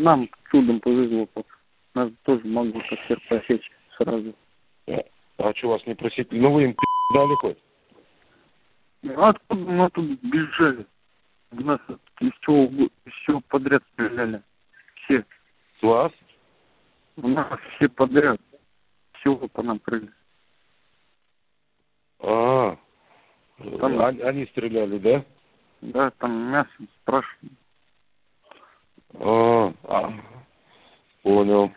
нам чудом повезло. Нас тоже могли так всех просечь сразу. А что вас не просекли? Ну вы им дали хоть? Откуда мы тут бежали? Нас из чего подряд стреляли. Все. С вас? У нас все подряд. Все по нам прыгали. Там... Они стреляли, да? Да, там мясо страшное. Понял.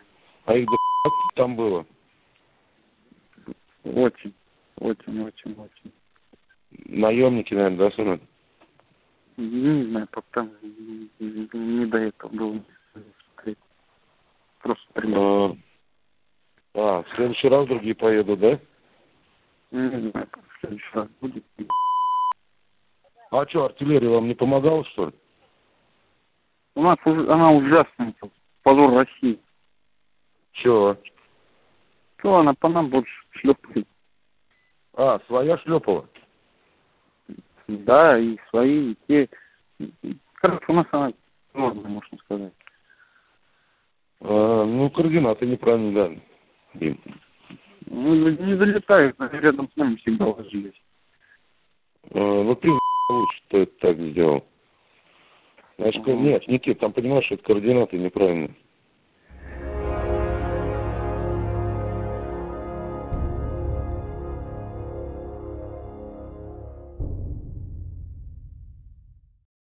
А их до там было? Очень. Наемники, наверное, да, сынок? Не знаю, там не до этого было. Просто примерно. В следующий раз другие поедут, да? Не знаю, в следующий раз будет. А что, артиллерия вам не помогала, что ли? У нас она ужасная. Позор России. Чего? Что она по нам больше шлепает. Своя шлепала? Да, и свои, и те. Короче, у нас она сложная, можно сказать. Координаты неправильно дали. Не залетают, но рядом с нами всегда ложились. Ты лучше, что это так сделал. Значит, нет, Никит, там понимаешь, что это координаты неправильные.